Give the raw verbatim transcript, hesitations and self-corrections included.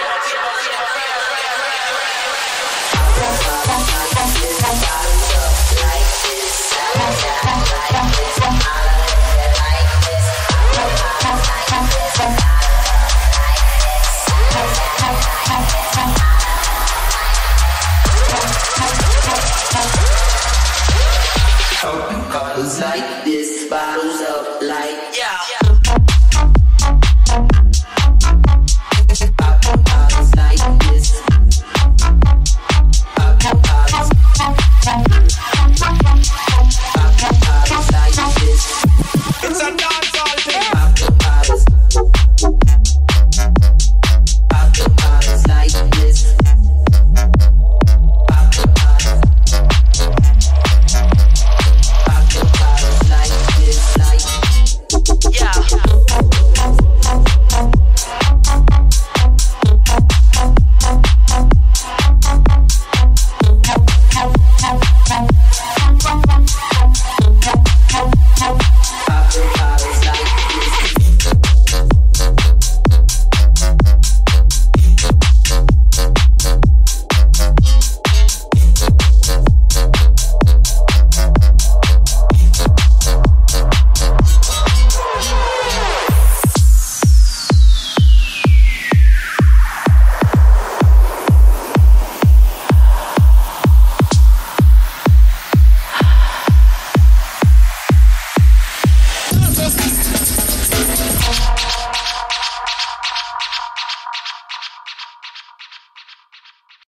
Like this, but